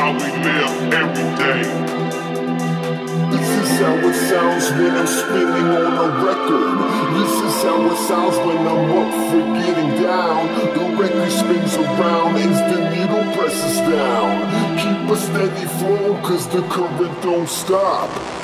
how we live every day. This is how it sounds when I'm spinning on a record. This is how it sounds when I'm up for getting down. The record spins around as the needle presses down. Keep a steady flow, cause the current don't stop.